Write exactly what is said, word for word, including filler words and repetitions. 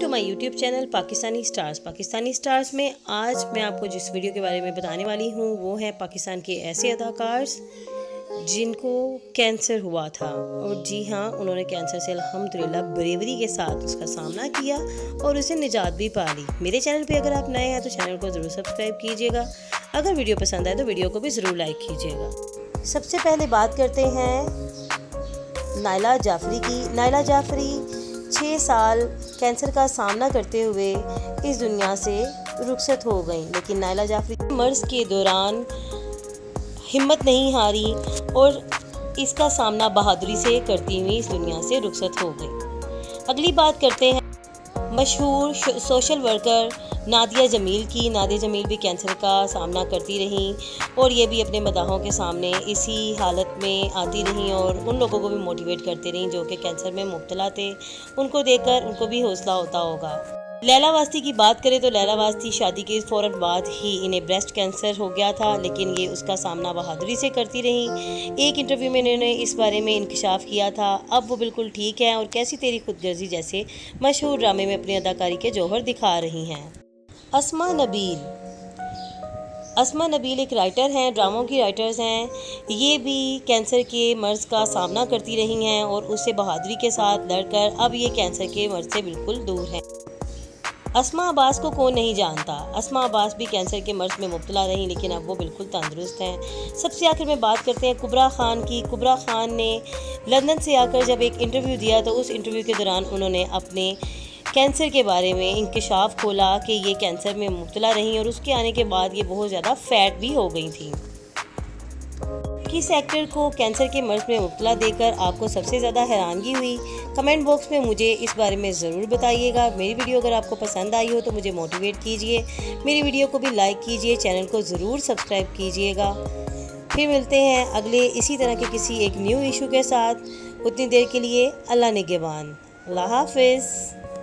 To my YouTube channel Pakistani stars. Pakistani stars में आज मैं आपको जिस वीडियो के बारे में बताने वाली हूँ वो है पाकिस्तान के ऐसे अदाकार्स जिनको कैंसर हुआ था। और जी हाँ, उन्होंने कैंसर से अल्हम्दुलिल्लाह बरेवरी के साथ उसका सामना किया और उसे निजात भी पा ली। मेरे चैनल पे अगर आप नए हैं तो चैनल को ज़रूर सब्सक्राइब कीजिएगा। अगर वीडियो पसंद आए तो वीडियो को भी ज़रूर लाइक कीजिएगा। सबसे पहले बात करते हैं नायला जाफरी की। नायला जाफरी छः साल कैंसर का सामना करते हुए इस दुनिया से रुखसत हो गई, लेकिन नायला जाफरी मर्ज के दौरान हिम्मत नहीं हारी और इसका सामना बहादुरी से करती हुई इस दुनिया से रुखसत हो गई। अगली बात करते हैं मशहूर सोशल वर्कर नादिया जमील की। नादिया जमील भी कैंसर का सामना करती रहीं और ये भी अपने मदाहों के सामने इसी हालत में आती रहीं और उन लोगों को भी मोटिवेट करती रहीं जो कि कैंसर में मुब्तला थे। उनको देखकर उनको भी हौसला होता होगा। लैला वास्ती की बात करें तो लैला वास्ती शादी के फ़ौरन बाद ही इन्हें ब्रेस्ट कैंसर हो गया था, लेकिन ये उसका सामना बहादुरी से करती रहीं। एक इंटरव्यू में इन्होंने इस बारे में इंकशाफ किया था। अब वो बिल्कुल ठीक हैं और कैसी तेरी खुदगर्जी जैसे मशहूर ड्रामे में अपनी अदाकारी के जौहर दिखा रही हैं। अस्मा नबील अस्मा नबील एक राइटर हैं, ड्रामों की राइटर्स हैं। ये भी कैंसर के मर्ज़ का सामना करती रही हैं और उससे बहादुरी के साथ लड़कर अब ये कैंसर के मर्ज़ से बिल्कुल दूर हैं। अस्मा अब्बास को कौन नहीं जानता। अस्मा अब्बास भी कैंसर के मर्ज़ में मुब्तला रहीं, लेकिन अब वो बिल्कुल तंदुरुस्त हैं। सबसे आखिर में बात करते हैं कुबरा खान की। कुबरा खान ने लंदन से आकर जब एक इंटरव्यू दिया तो उस इंटरव्यू के दौरान उन्होंने अपने कैंसर के बारे में इंकशाफ खोला कि ये कैंसर में मुब्तला रहीं और उसके आने के बाद ये बहुत ज़्यादा फैट भी हो गई थी। किस एक्टर को कैंसर के मर्ज़ में मुब्तला देकर आपको सबसे ज़्यादा हैरानगी हुई? कमेंट बॉक्स में मुझे इस बारे में ज़रूर बताइएगा। मेरी वीडियो अगर आपको पसंद आई हो तो मुझे मोटिवेट कीजिए। मेरी वीडियो को भी लाइक कीजिए, चैनल को ज़रूर सब्सक्राइब कीजिएगा। फिर मिलते हैं अगले इसी तरह के किसी एक न्यू इशू के साथ। उतनी देर के लिए अल्लाह निगहबान, अल्लाह हाफिज़।